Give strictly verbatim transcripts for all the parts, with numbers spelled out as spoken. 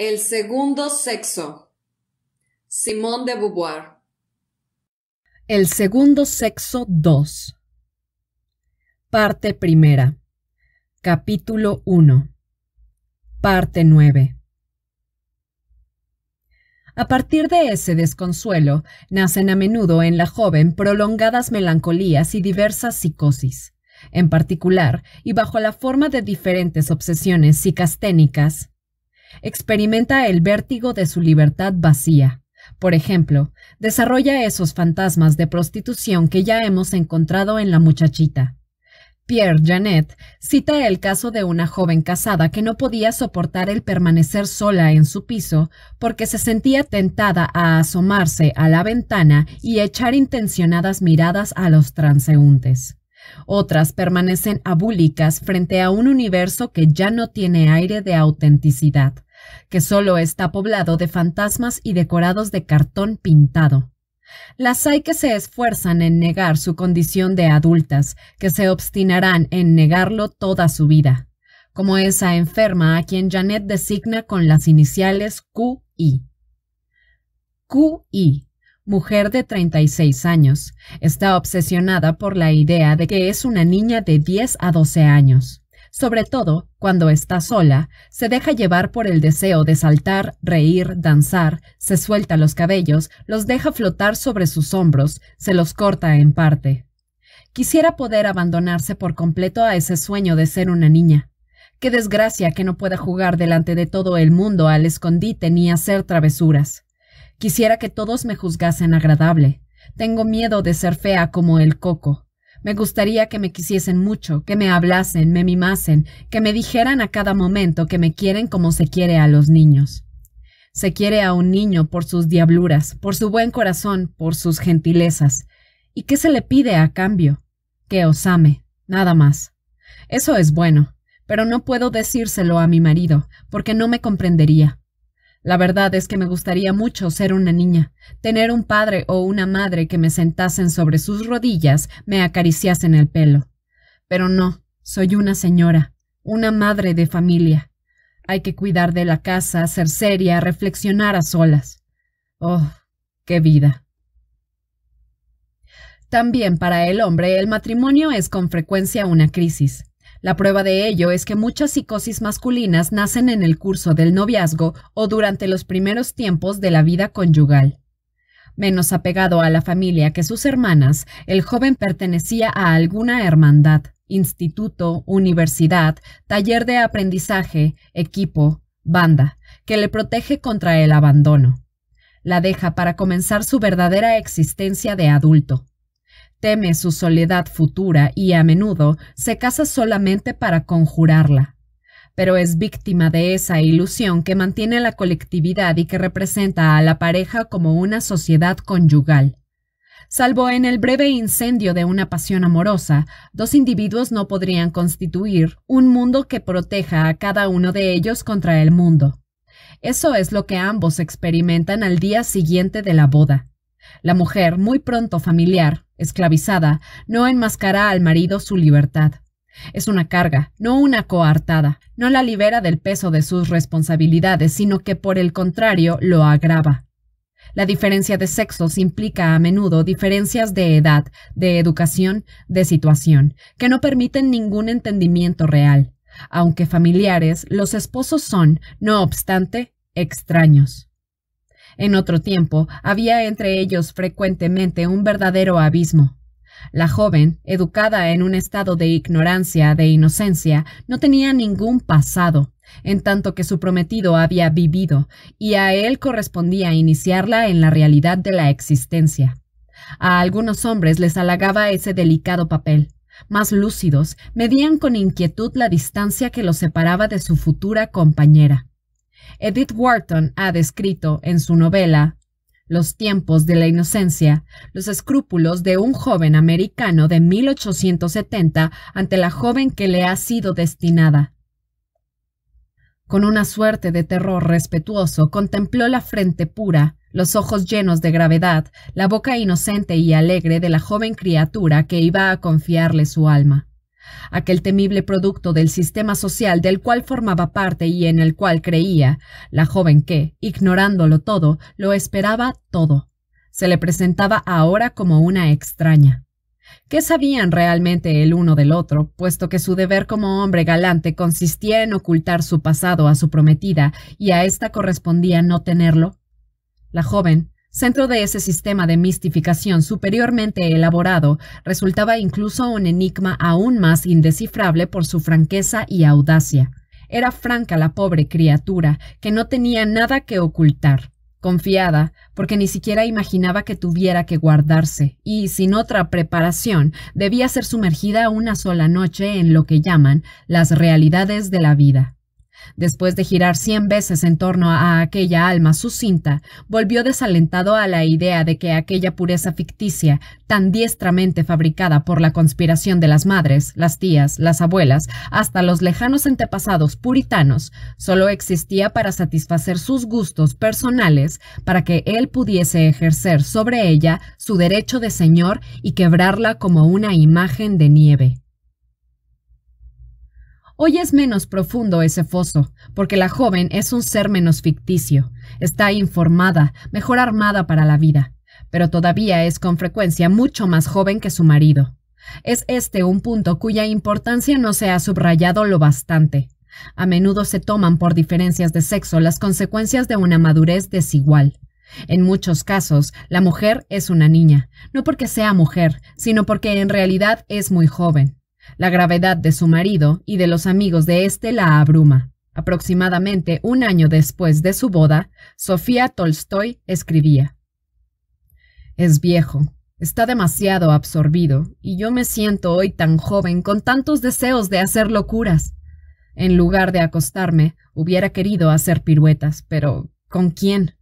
El segundo sexo. Simone de Beauvoir. El segundo sexo dos. Parte primera. Capítulo uno. Parte nueve. A partir de ese desconsuelo, nacen a menudo en la joven prolongadas melancolías y diversas psicosis. En particular, y bajo la forma de diferentes obsesiones psicasténicas, experimenta el vértigo de su libertad vacía. Por ejemplo, desarrolla esos fantasmas de prostitución que ya hemos encontrado en la muchachita. Pierre Janet cita el caso de una joven casada que no podía soportar el permanecer sola en su piso porque se sentía tentada a asomarse a la ventana y echar intencionadas miradas a los transeúntes. Otras permanecen abúlicas frente a un universo que ya no tiene aire de autenticidad, que solo está poblado de fantasmas y decorados de cartón pintado. Las hay que se esfuerzan en negar su condición de adultas, que se obstinarán en negarlo toda su vida, como esa enferma a quien Janet designa con las iniciales Q I. Q I. Mujer de treinta y seis años, está obsesionada por la idea de que es una niña de diez a doce años. Sobre todo, cuando está sola, se deja llevar por el deseo de saltar, reír, danzar, se suelta los cabellos, los deja flotar sobre sus hombros, se los corta en parte. Quisiera poder abandonarse por completo a ese sueño de ser una niña. Qué desgracia que no pueda jugar delante de todo el mundo al escondite ni hacer travesuras. Quisiera que todos me juzgasen agradable. Tengo miedo de ser fea como el coco. Me gustaría que me quisiesen mucho, que me hablasen, me mimasen, que me dijeran a cada momento que me quieren como se quiere a los niños. Se quiere a un niño por sus diabluras, por su buen corazón, por sus gentilezas. ¿Y qué se le pide a cambio? Que os ame, nada más. Eso es bueno, pero no puedo decírselo a mi marido, porque no me comprendería. La verdad es que me gustaría mucho ser una niña, tener un padre o una madre que me sentasen sobre sus rodillas, me acariciasen el pelo. Pero no, soy una señora, una madre de familia. Hay que cuidar de la casa, ser seria, reflexionar a solas. ¡Oh, qué vida! También para el hombre el matrimonio es con frecuencia una crisis. La prueba de ello es que muchas psicosis masculinas nacen en el curso del noviazgo o durante los primeros tiempos de la vida conyugal. Menos apegado a la familia que sus hermanas, el joven pertenecía a alguna hermandad, instituto, universidad, taller de aprendizaje, equipo, banda, que le protege contra el abandono. La deja para comenzar su verdadera existencia de adulto. Teme su soledad futura y a menudo se casa solamente para conjurarla, pero es víctima de esa ilusión que mantiene la colectividad y que representa a la pareja como una sociedad conyugal. Salvo en el breve incendio de una pasión amorosa, dos individuos no podrían constituir un mundo que proteja a cada uno de ellos contra el mundo. Eso es lo que ambos experimentan al día siguiente de la boda. La mujer, muy pronto familiar, esclavizada, no enmascara al marido su libertad. Es una carga, no una coartada. No la libera del peso de sus responsabilidades, sino que por el contrario lo agrava. La diferencia de sexos implica a menudo diferencias de edad, de educación, de situación, que no permiten ningún entendimiento real. Aunque familiares, los esposos son, no obstante, extraños. En otro tiempo, había entre ellos frecuentemente un verdadero abismo. La joven, educada en un estado de ignorancia, de inocencia, no tenía ningún pasado, en tanto que su prometido había vivido, y a él correspondía iniciarla en la realidad de la existencia. A algunos hombres les halagaba ese delicado papel. Más lúcidos, medían con inquietud la distancia que los separaba de su futura compañera. Edith Wharton ha descrito en su novela Los tiempos de la inocencia los escrúpulos de un joven americano de mil ochocientos setenta ante la joven que le ha sido destinada. Con una suerte de terror respetuoso contempló la frente pura, los ojos llenos de gravedad, la boca inocente y alegre de la joven criatura que iba a confiarle su alma. aquel temible producto del sistema social del cual formaba parte y en el cual creía, la joven que, ignorándolo todo, lo esperaba todo, se le presentaba ahora como una extraña. ¿Qué sabían realmente el uno del otro, puesto que su deber como hombre galante consistía en ocultar su pasado a su prometida y a ésta correspondía no tenerlo? La joven, centro de ese sistema de mistificación superiormente elaborado, resultaba incluso un enigma aún más indescifrable por su franqueza y audacia. Era franca la pobre criatura, que no tenía nada que ocultar, confiada, porque ni siquiera imaginaba que tuviera que guardarse, y, sin otra preparación, debía ser sumergida una sola noche en lo que llaman las realidades de la vida. Después de girar cien veces en torno a aquella alma sucinta, volvió desalentado a la idea de que aquella pureza ficticia, tan diestramente fabricada por la conspiración de las madres, las tías, las abuelas, hasta los lejanos antepasados puritanos, solo existía para satisfacer sus gustos personales, para que él pudiese ejercer sobre ella su derecho de señor y quebrarla como una imagen de nieve. Hoy es menos profundo ese foso, porque la joven es un ser menos ficticio, está informada, mejor armada para la vida, pero todavía es con frecuencia mucho más joven que su marido. Es este un punto cuya importancia no se ha subrayado lo bastante. A menudo se toman por diferencias de sexo las consecuencias de una madurez desigual. En muchos casos, la mujer es una niña, no porque sea mujer, sino porque en realidad es muy joven. La gravedad de su marido y de los amigos de éste la abruma. Aproximadamente un año después de su boda, Sofía Tolstoy escribía: «Es viejo, está demasiado absorbido, y yo me siento hoy tan joven con tantos deseos de hacer locuras. En lugar de acostarme, hubiera querido hacer piruetas, pero ¿con quién?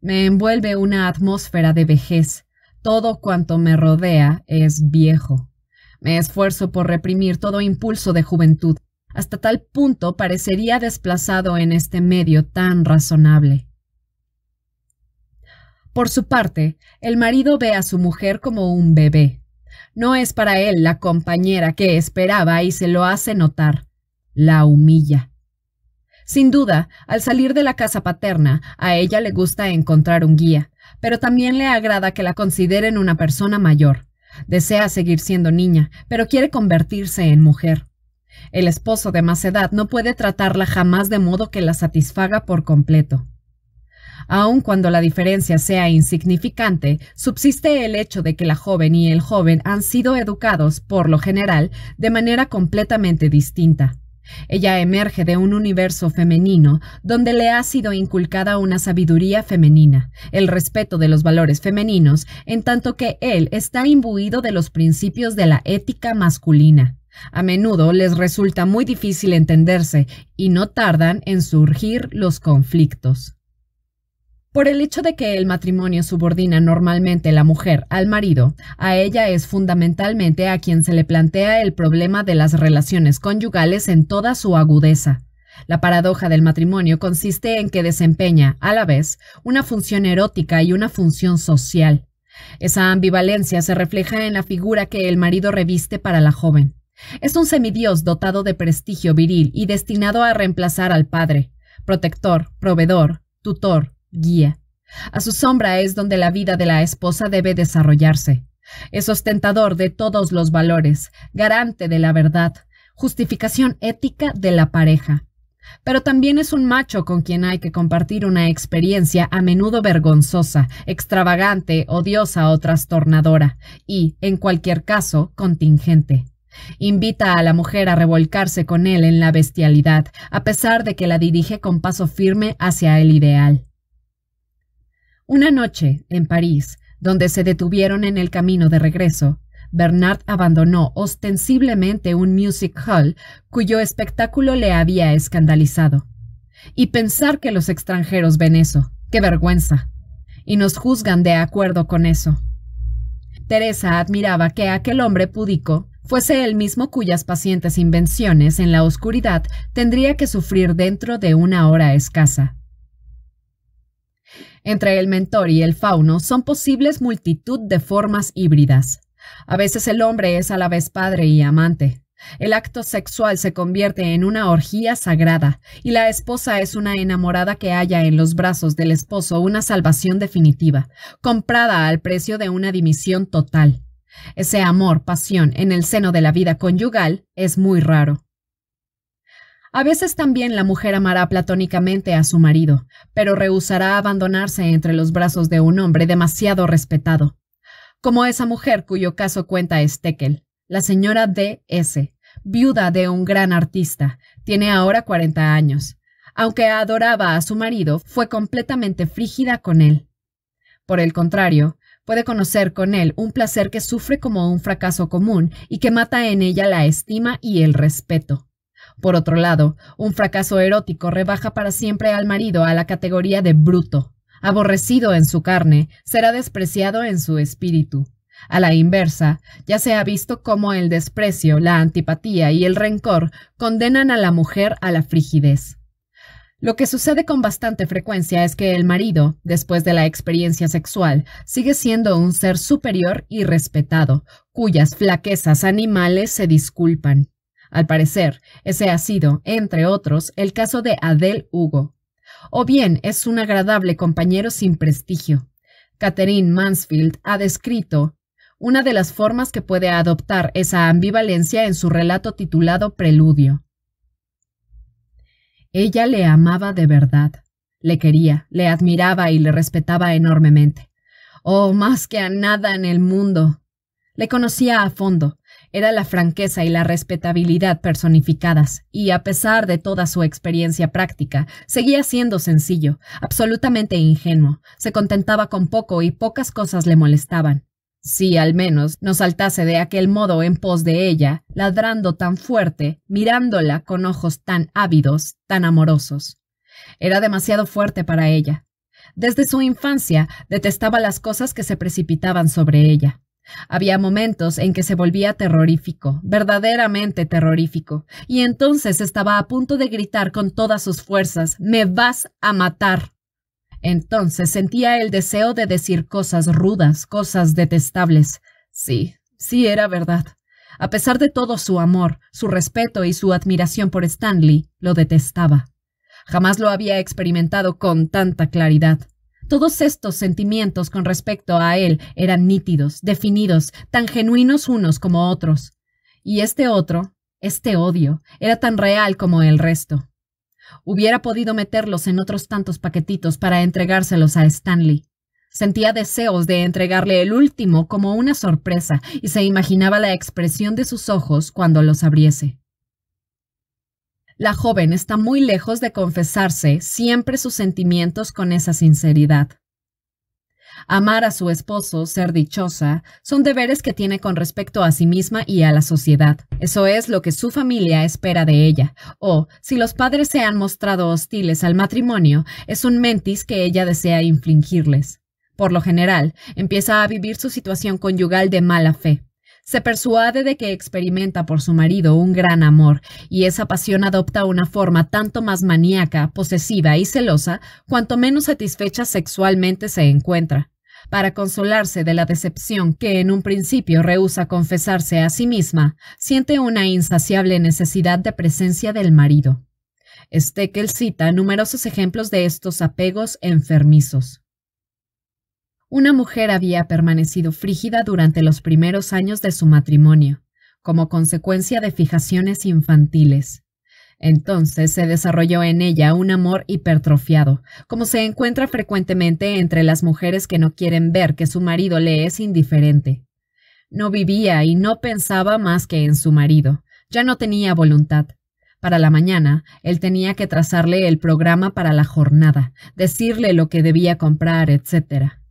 Me envuelve una atmósfera de vejez. Todo cuanto me rodea es viejo. Me esfuerzo por reprimir todo impulso de juventud. Hasta tal punto parecería desplazado en este medio tan razonable». Por su parte, el marido ve a su mujer como un bebé. No es para él la compañera que esperaba y se lo hace notar. La humilla. Sin duda, al salir de la casa paterna, a ella le gusta encontrar un guía, pero también le agrada que la consideren una persona mayor. Desea seguir siendo niña, pero quiere convertirse en mujer. El esposo de más edad no puede tratarla jamás de modo que la satisfaga por completo. Aun cuando la diferencia sea insignificante, subsiste el hecho de que la joven y el joven han sido educados, por lo general, de manera completamente distinta. Ella emerge de un universo femenino donde le ha sido inculcada una sabiduría femenina, el respeto de los valores femeninos, en tanto que él está imbuido de los principios de la ética masculina. A menudo les resulta muy difícil entenderse y no tardan en surgir los conflictos. Por el hecho de que el matrimonio subordina normalmente la mujer al marido, a ella es fundamentalmente a quien se le plantea el problema de las relaciones conyugales en toda su agudeza. La paradoja del matrimonio consiste en que desempeña, a la vez, una función erótica y una función social. Esa ambivalencia se refleja en la figura que el marido reviste para la joven. Es un semidios dotado de prestigio viril y destinado a reemplazar al padre, protector, proveedor, tutor, guía. A su sombra es donde la vida de la esposa debe desarrollarse. Es ostentador de todos los valores, garante de la verdad, justificación ética de la pareja. Pero también es un macho con quien hay que compartir una experiencia a menudo vergonzosa, extravagante, odiosa o trastornadora, y, en cualquier caso, contingente. Invita a la mujer a revolcarse con él en la bestialidad, a pesar de que la dirige con paso firme hacia el ideal. Una noche, en París, donde se detuvieron en el camino de regreso, Bernard abandonó ostensiblemente un music hall cuyo espectáculo le había escandalizado. Y pensar que los extranjeros ven eso, ¡qué vergüenza! Y nos juzgan de acuerdo con eso. Teresa admiraba que aquel hombre púdico fuese el mismo cuyas pacientes invenciones en la oscuridad tendría que sufrir dentro de una hora escasa. Entre el mentor y el fauno son posibles multitud de formas híbridas. A veces el hombre es a la vez padre y amante. El acto sexual se convierte en una orgía sagrada, y la esposa es una enamorada que halla en los brazos del esposo una salvación definitiva, comprada al precio de una dimisión total. Ese amor, pasión, en el seno de la vida conyugal es muy raro. A veces también la mujer amará platónicamente a su marido, pero rehusará abandonarse entre los brazos de un hombre demasiado respetado, como esa mujer cuyo caso cuenta Stekel. La señora D S, viuda de un gran artista, tiene ahora cuarenta años. Aunque adoraba a su marido, fue completamente frígida con él. Por el contrario, puede conocer con él un placer que sufre como un fracaso común y que mata en ella la estima y el respeto. Por otro lado, un fracaso erótico rebaja para siempre al marido a la categoría de bruto. Aborrecido en su carne, será despreciado en su espíritu. A la inversa, ya se ha visto cómo el desprecio, la antipatía y el rencor condenan a la mujer a la frigidez. Lo que sucede con bastante frecuencia es que el marido, después de la experiencia sexual, sigue siendo un ser superior y respetado, cuyas flaquezas animales se disculpan. Al parecer, ese ha sido, entre otros, el caso de Adele Hugo. O bien es un agradable compañero sin prestigio. Catherine Mansfield ha descrito una de las formas que puede adoptar esa ambivalencia en su relato titulado Preludio. Ella le amaba de verdad, le quería, le admiraba y le respetaba enormemente. Oh, más que a nada en el mundo. Le conocía a fondo, era la franqueza y la respetabilidad personificadas, y a pesar de toda su experiencia práctica, seguía siendo sencillo, absolutamente ingenuo, se contentaba con poco y pocas cosas le molestaban. Si al menos no saltase de aquel modo en pos de ella, ladrando tan fuerte, mirándola con ojos tan ávidos, tan amorosos. Era demasiado fuerte para ella. Desde su infancia detestaba las cosas que se precipitaban sobre ella. Había momentos en que se volvía terrorífico, verdaderamente terrorífico, y entonces estaba a punto de gritar con todas sus fuerzas: «¡Me vas a matar!». Entonces sentía el deseo de decir cosas rudas, cosas detestables. Sí, sí era verdad. A pesar de todo su amor, su respeto y su admiración por Stanley, lo detestaba. Jamás lo había experimentado con tanta claridad. Todos estos sentimientos con respecto a él eran nítidos, definidos, tan genuinos unos como otros. Y este otro, este odio, era tan real como el resto. Hubiera podido meterlos en otros tantos paquetitos para entregárselos a Stanley. Sentía deseos de entregarle el último como una sorpresa y se imaginaba la expresión de sus ojos cuando los abriese. La joven está muy lejos de confesarse siempre sus sentimientos con esa sinceridad. Amar a su esposo, ser dichosa, son deberes que tiene con respecto a sí misma y a la sociedad. Eso es lo que su familia espera de ella, o, si los padres se han mostrado hostiles al matrimonio, es un mentis que ella desea infligirles. Por lo general, empieza a vivir su situación conyugal de mala fe. Se persuade de que experimenta por su marido un gran amor, y esa pasión adopta una forma tanto más maníaca, posesiva y celosa, cuanto menos satisfecha sexualmente se encuentra. Para consolarse de la decepción que en un principio rehúsa confesarse a sí misma, siente una insaciable necesidad de presencia del marido. Stekel cita numerosos ejemplos de estos apegos enfermizos. Una mujer había permanecido frígida durante los primeros años de su matrimonio, como consecuencia de fijaciones infantiles. Entonces se desarrolló en ella un amor hipertrofiado, como se encuentra frecuentemente entre las mujeres que no quieren ver que su marido le es indiferente. No vivía y no pensaba más que en su marido, ya no tenía voluntad. Para la mañana, él tenía que trazarle el programa para la jornada, decirle lo que debía comprar, etcétera.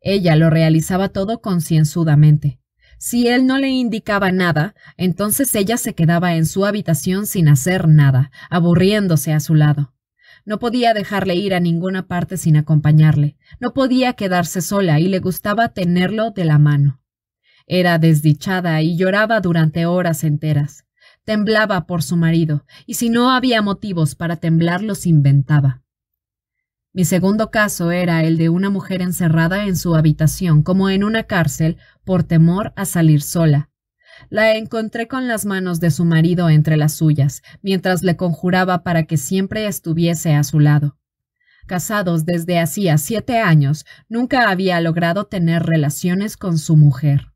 Ella lo realizaba todo concienzudamente. Si él no le indicaba nada, entonces ella se quedaba en su habitación sin hacer nada, aburriéndose a su lado. No podía dejarle ir a ninguna parte sin acompañarle. No podía quedarse sola y le gustaba tenerlo de la mano. Era desdichada y lloraba durante horas enteras. Temblaba por su marido, y si no había motivos para temblar, los inventaba. Mi segundo caso era el de una mujer encerrada en su habitación, como en una cárcel, por temor a salir sola. La encontré con las manos de su marido entre las suyas, mientras le conjuraba para que siempre estuviese a su lado. Casados desde hacía siete años, nunca había logrado tener relaciones con su mujer.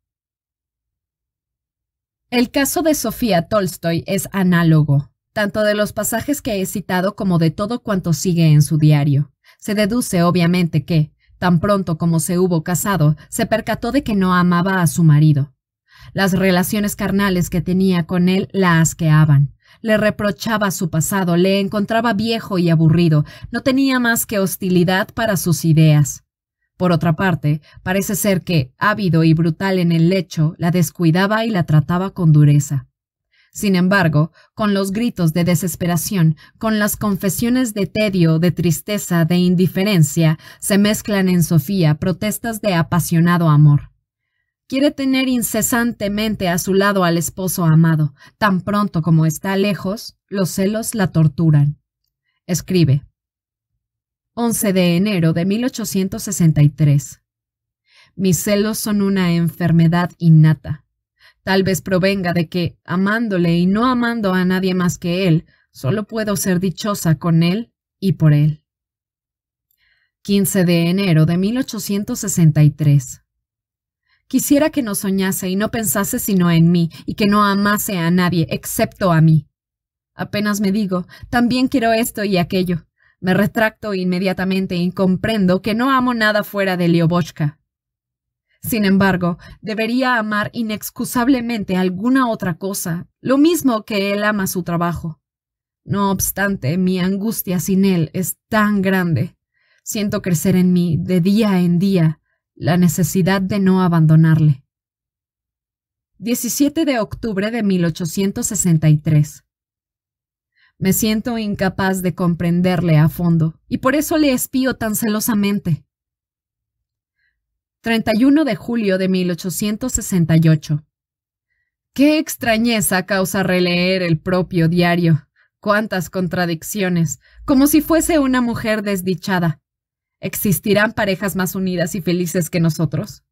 El caso de Sofía Tolstoy es análogo, tanto de los pasajes que he citado como de todo cuanto sigue en su diario. Se deduce obviamente que, tan pronto como se hubo casado, se percató de que no amaba a su marido. Las relaciones carnales que tenía con él la asqueaban. Le reprochaba su pasado, le encontraba viejo y aburrido, no tenía más que hostilidad para sus ideas. Por otra parte, parece ser que, ávido y brutal en el lecho, la descuidaba y la trataba con dureza. Sin embargo, con los gritos de desesperación, con las confesiones de tedio, de tristeza, de indiferencia, se mezclan en Sofía protestas de apasionado amor. Quiere tener incesantemente a su lado al esposo amado. Tan pronto como está lejos, los celos la torturan. Escribe. once de enero de mil ochocientos sesenta y tres. Mis celos son una enfermedad innata. Tal vez provenga de que, amándole y no amando a nadie más que él, solo puedo ser dichosa con él y por él. quince de enero de mil ochocientos sesenta y tres. Quisiera que no soñase y no pensase sino en mí, y que no amase a nadie, excepto a mí. Apenas me digo, también quiero esto y aquello. Me retracto inmediatamente y comprendo que no amo nada fuera de Liobochka. Sin embargo, debería amar inexcusablemente alguna otra cosa, lo mismo que él ama su trabajo. No obstante, mi angustia sin él es tan grande. Siento crecer en mí, de día en día, la necesidad de no abandonarle. diecisiete de octubre de mil ochocientos sesenta y tres. Me siento incapaz de comprenderle a fondo, y por eso le espío tan celosamente. treinta y uno de julio de mil ochocientos sesenta y ocho. ¡Qué extrañeza causa releer el propio diario! ¡Cuántas contradicciones! Como si fuese una mujer desdichada. ¿Existirán parejas más unidas y felices que nosotros?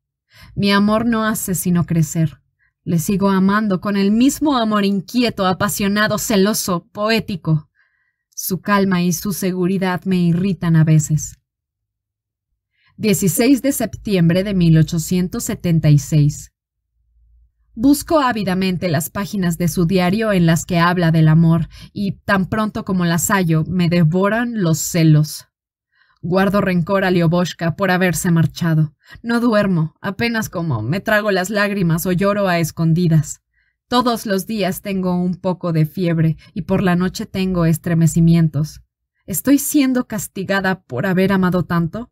Mi amor no hace sino crecer. Le sigo amando con el mismo amor inquieto, apasionado, celoso, poético. Su calma y su seguridad me irritan a veces. dieciséis de septiembre de mil ochocientos setenta y seis. Busco ávidamente las páginas de su diario en las que habla del amor, y tan pronto como las hallo, me devoran los celos. Guardo rencor a Liobochka por haberse marchado. No duermo, apenas como, me trago las lágrimas o lloro a escondidas. Todos los días tengo un poco de fiebre y por la noche tengo estremecimientos. ¿Estoy siendo castigada por haber amado tanto?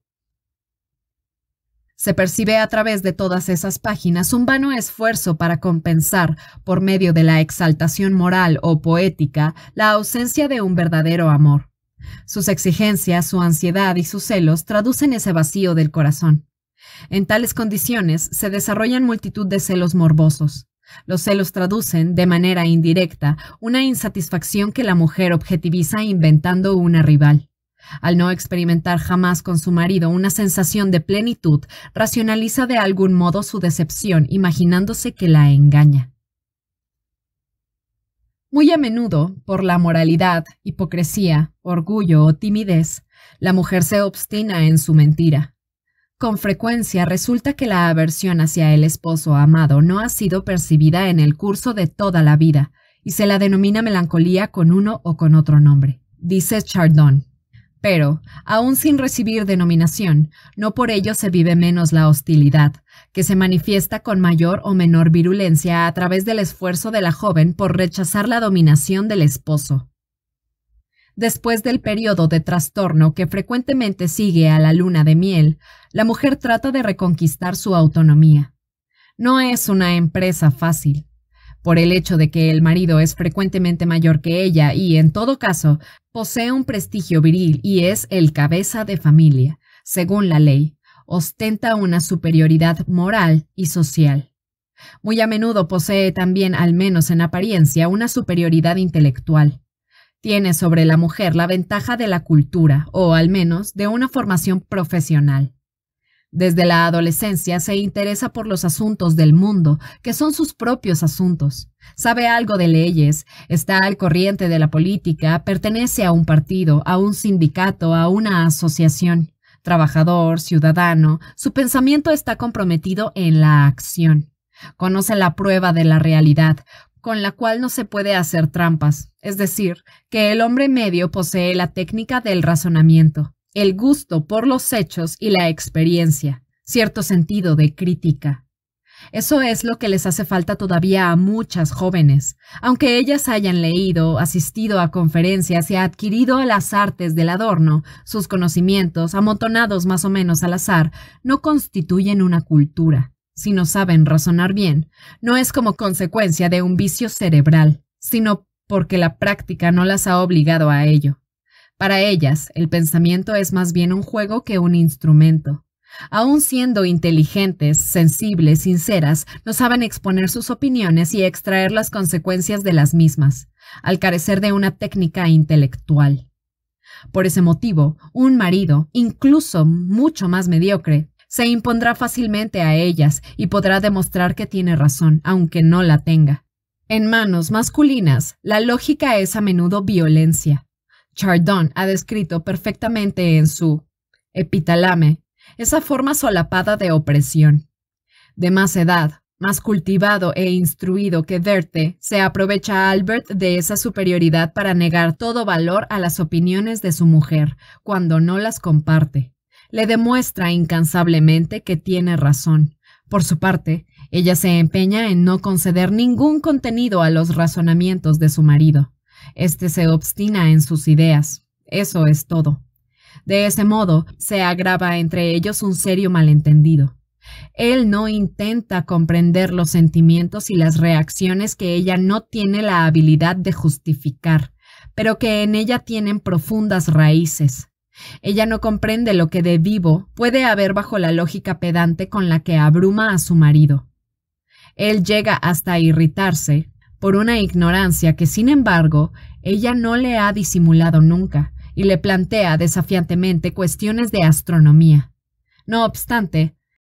Se percibe a través de todas esas páginas un vano esfuerzo para compensar, por medio de la exaltación moral o poética, la ausencia de un verdadero amor. Sus exigencias, su ansiedad y sus celos traducen ese vacío del corazón. En tales condiciones se desarrollan multitud de celos morbosos. Los celos traducen, de manera indirecta, una insatisfacción que la mujer objetiviza inventando una rival. Al no experimentar jamás con su marido una sensación de plenitud, racionaliza de algún modo su decepción, imaginándose que la engaña. Muy a menudo, por la moralidad, hipocresía, orgullo o timidez, la mujer se obstina en su mentira. Con frecuencia resulta que la aversión hacia el esposo amado no ha sido percibida en el curso de toda la vida, y se la denomina melancolía con uno o con otro nombre, dice Chardon. Pero, aun sin recibir denominación, no por ello se vive menos la hostilidad, que se manifiesta con mayor o menor virulencia a través del esfuerzo de la joven por rechazar la dominación del esposo. Después del periodo de trastorno que frecuentemente sigue a la luna de miel, la mujer trata de reconquistar su autonomía. No es una empresa fácil. Por el hecho de que el marido es frecuentemente mayor que ella y, en todo caso, posee un prestigio viril y es el cabeza de familia, según la ley, ostenta una superioridad moral y social. Muy a menudo posee también, al menos en apariencia, una superioridad intelectual. tiene sobre la mujer la ventaja de la cultura, o al menos de una formación profesional. Desde la adolescencia se interesa por los asuntos del mundo, que son sus propios asuntos. Sabe algo de leyes, está al corriente de la política, pertenece a un partido, a un sindicato, a una asociación. Trabajador, ciudadano, su pensamiento está comprometido en la acción. Conoce la prueba de la realidad, con la cual no se puede hacer trampas, es decir, que el hombre medio posee la técnica del razonamiento, el gusto por los hechos y la experiencia, cierto sentido de crítica. Eso es lo que les hace falta todavía a muchas jóvenes, aunque ellas hayan leído, asistido a conferencias y adquirido las artes del adorno, sus conocimientos, amontonados más o menos al azar, no constituyen una cultura. Si no saben razonar bien, no es como consecuencia de un vicio cerebral, sino porque la práctica no las ha obligado a ello. Para ellas, el pensamiento es más bien un juego que un instrumento. Aun siendo inteligentes, sensibles, sinceras, no saben exponer sus opiniones y extraer las consecuencias de las mismas, al carecer de una técnica intelectual. Por ese motivo, un marido, incluso mucho más mediocre, se impondrá fácilmente a ellas y podrá demostrar que tiene razón, aunque no la tenga. En manos masculinas, la lógica es a menudo violencia. Chardon ha descrito perfectamente en su Epitalame esa forma solapada de opresión. De más edad, más cultivado e instruido que Goethe, se aprovecha Albert de esa superioridad para negar todo valor a las opiniones de su mujer, cuando no las comparte. Le demuestra incansablemente que tiene razón. Por su parte, ella se empeña en no conceder ningún contenido a los razonamientos de su marido. Este se obstina en sus ideas. Eso es todo. De ese modo, se agrava entre ellos un serio malentendido. Él no intenta comprender los sentimientos y las reacciones que ella no tiene la habilidad de justificar, pero que en ella tienen profundas raíces. Ella no comprende lo que de vivo puede haber bajo la lógica pedante con la que abruma a su marido. Él llega hasta irritarse por una ignorancia que, sin embargo, ella no le ha disimulado nunca, y le plantea desafiantemente cuestiones de astronomía. No obstante,